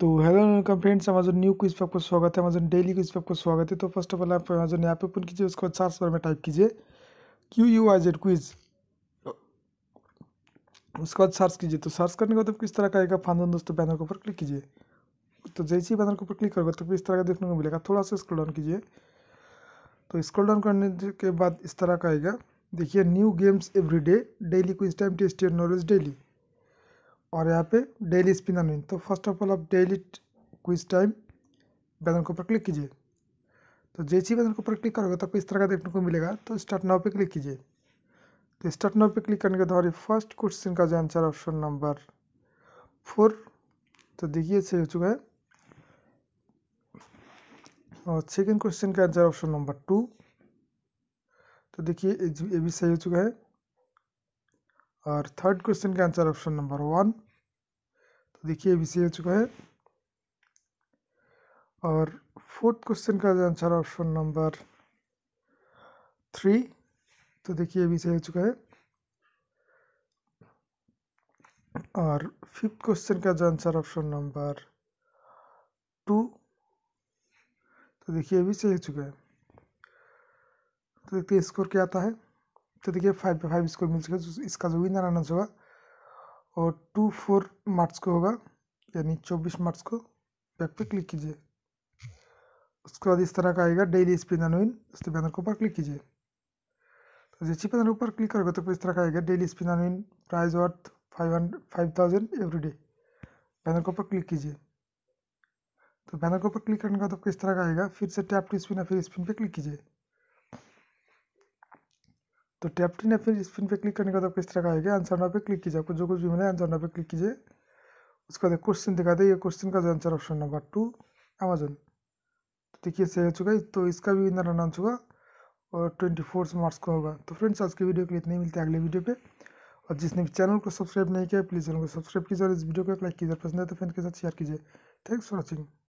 तो hello welcome friends, Amazon new quiz पे आपको स्वागत है। अमेजन डेली क्विज पे आपको स्वागत है। तो फर्स्ट ऑफ ऑल आप अमेजन ऐप ओपन कीजिए, उसको सर्च बार में टाइप कीजिए QUIZ क्विज, उसके बाद सर्च कीजिए। तो सर्च करने के बाद आपको इस तरह का आएगा फांजन दोस्तों, बैनर के ऊपर क्लिक कीजिए। तो जैसे ही बैनर के ऊपर क्लिक करोगे तो इस तरह का देखने को मिलेगा। थोड़ा सा स्क्रॉल डाउन कीजिए, तो स्क्रॉल डाउन करने के बाद इस तरह का आएगा, देखिए new games every day, daily quiz time, test your knowledge daily, और यहाँ पे डेली स्पिन अन। तो फर्स्ट ऑफ ऑल आप डेली क्विज टाइम बैनर के ऊपर क्लिक कीजिए। तो जैसे ही बैनर के ऊपर क्लिक करोगे तो आपको इस तरह का देखने को मिलेगा। तो स्टार्ट नाउ पे क्लिक कीजिए। तो स्टार्ट नाउ पे क्लिक करने के बाद फर्स्ट क्वेश्चन का जो आंसर ऑप्शन नंबर 4, तो देखिए सही हो चुका है। और सेकेंड क्वेश्चन का आंसर ऑप्शन नंबर 2, तो देखिए ये भी सही हो चुका है। और थर्ड क्वेश्चन का आंसर ऑप्शन नंबर 1, तो देखिए ये भी सही हो चुका है। और फोर्थ क्वेश्चन का आंसर ऑप्शन नंबर 3, तो देखिए ये भी सही हो चुका है। और फिफ्थ क्वेश्चन का आंसर ऑप्शन नंबर 2, तो देखिए ये भी सही हो चुका है। तो देखते हैं स्कोर क्या आता है। तो देखिए 5/5 स्कोर मिल चुका। इसका जो विनर आना होगा और 24 मार्च को होगा, यानी 24 मार्च को। बैक पे क्लिक कीजिए, उसके बाद इस तरह का आएगा डेली स्पिन एंड विन, उसके बैनर के ऊपर क्लिक कीजिए। तो जैसे बैनर के ऊपर क्लिक करोगे तो इस तरह का आएगा daily spin and win, prize worth 5,000 every day, banner के ऊपर क्लिक कीजिए। तो बैनर के ऊपर क्लिक करने के बाद आपको इस तरह का आएगा, फिर से टैप टू स्पिन या फिर स्पिन पे क्लिक कीजिए। तो टैप टू या फिर स्पिन पे क्लिक करने के बाद आपको इस तरह का आएगा आंसर नाउ पे क्लिक कीजिए। आपको जो कुछ भी मिला है आंसर नाउ पे क्लिक कीजिए। उसका बाद क्वेश्चन दिखा दे, ये क्वेश्चन का आंसर ऑप्शन नंबर 2 अमेजन, तो देखिए सही हो चुका है। तो इसका भी विनर अनाउंस होगा और 24 मार्च को होगा। तो फ्रेंड्स आज के वीडियो के लिए इतने ही, मिलते हैं अगले वीडियो पे। और जिसने भी चैनल को सब्सक्राइब नहीं किया प्लीज़ चैनल को सब्सक्राइब कीजिए और इस वीडियो को एक लाइक कीजिए, पसंद है तो फ्रेंड के साथ शेयर कीजिए। Thanks for watching.